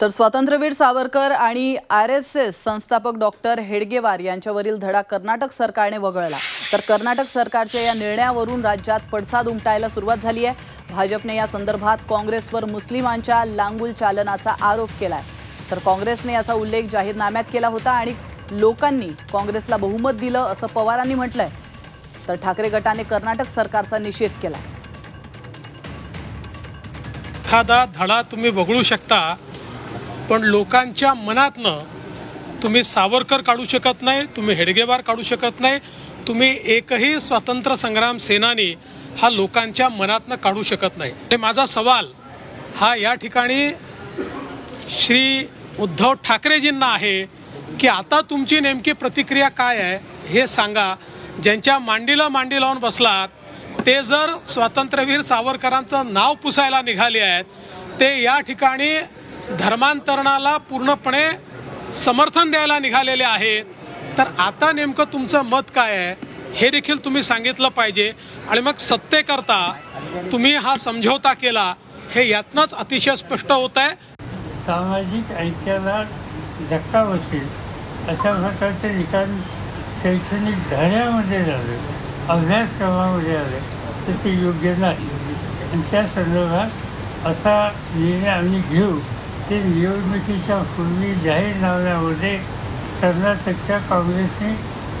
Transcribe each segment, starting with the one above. तर स्वातंत्र्यवीर सावरकर आणि आरएसएस संस्थापक डॉ. हेडगेवार यांच्यावरील धडा कर्नाटक सरकारने वगळला। तर कर्नाटक सरकारच्या या निर्णयावरून राज्यात पडसाद उमटायला सुरुवात झाली आहे। भाजपने या संदर्भात काँग्रेसवर मुस्लिमांच्या लांगुल चालनाचा आरोप केलाय। तर काँग्रेसने याचा उल्लेख जाहीरनाम्यात केला होता आणि लोकांनी काँग्रेसला बहुमत दिलं असं पवारांनी म्हटलंय। तर ठाकरे गटाने कर्नाटक सरकारचा निषेध केला। एखादा धडा तुम्ही वगळू शकता, पण लोकांच्या मनातनं तुम्ही सावरकर काढू शकत नाही, तुम्ही हेडगेवार काढू शकत नाही, तुम्ही एकही स्वातंत्र्य संग्राम सेनानी हा लोकांच्या मनातनं काढू शकत नाही। आणि माझा सवाल हा या ठिकाणी श्री उद्धव ठाकरेजींना आहे की आता तुमची नेमकी प्रतिक्रिया काय आहे हे सांगा। ज्यांच्या मांडीला मांडी लावून बसलात ते जर स्वातंत्र्यवीर सावरकरांचं नाव पुसायला निघाले आहेत, ते या ठिकाणी धर्मांतरणाला पूर्णपणे समर्थन द्यायला निघालेले आहेत, तर आता नेमकं तुमचं मत काय आहे हे देखील तुम्ही सांगितलं पाहिजे। आणि मग सत्तेकरता तुम्ही हा समझौता केला हे यातनंच अतिशय स्पष्ट होत आहे। सामाजिक ऐक्याला धक्का बसेल अशा प्रकारचे निकाल शैक्षणिक धड्यामध्ये आले, अभ्यासक्रमामध्ये आले तर ते योग्य नाही। आणि त्या संदर्भात असा निर्णय आम्ही घेऊ ते निवडणुकीच्या पूर्वी जाहीरनाम्यामध्ये कर्नाटकच्या काँग्रेसने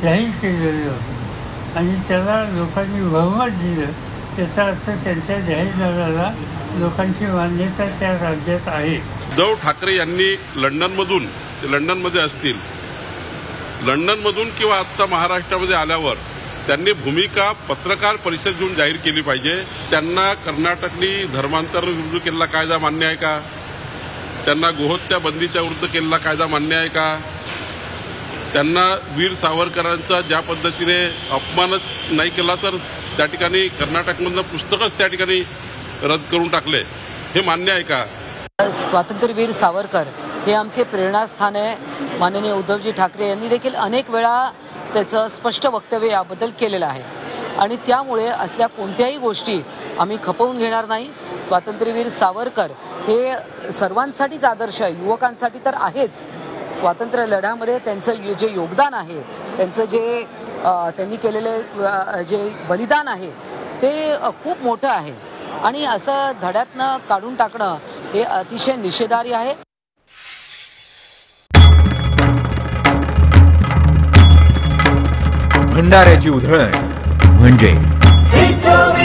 जाहीर केलेले होते आणि त्याला लोकांनी बहुमत दिलं। त्याचा अर्थ त्यांच्या जाहीरनाम्याला लोकांची मान्यता त्या राज्यात आहे। उद्धव ठाकरे यांनी लंडनमध्ये असतील, लंडनमधून किंवा आत्ता महाराष्ट्रामध्ये आल्यावर त्यांनी भूमिका पत्रकार परिषद घेऊन जाहीर केली पाहिजे। त्यांना कर्नाटकनी धर्मांतर विरुद्ध केलेला कायदा मान्य आहे का? त्यांना गोहत्या बंदीच्या विरुद्ध केलेला कायदा मान्य आहे का? त्यांना वीर सावरकरांचा ज्या पद्धतीने अपमानच नाही केला तर त्या ठिकाणी कर्नाटकमधलं पुस्तकच त्या ठिकाणी रद्द करून टाकले, हे मान्य आहे का? स्वातंत्र्यवीर सावरकर हे आमचे प्रेरणास्थान आहे। माननीय उद्धवजी ठाकरे यांनी देखील अनेक वेळा त्याचं स्पष्ट वक्तव्य याबद्दल केलेलं आहे आणि त्यामुळे असल्या कोणत्याही गोष्टी आम्ही खपवून घेणार नाही। स्वातंत्र्यवीर सावरकर हे सर्वांसाठीच आदर्श आहे, युवकांसाठी तर आहेच। स्वातंत्र्य लढ्यामध्ये त्यांचं जे योगदान आहे, त्यांचं जे त्यांनी केलेले जे बलिदान आहे ते खूप मोठं आहे आणि असं धड्यातनं काढून टाकणं हे अतिशय निषेधार्ह आहे। भंडाऱ्याची उधळण म्हणजे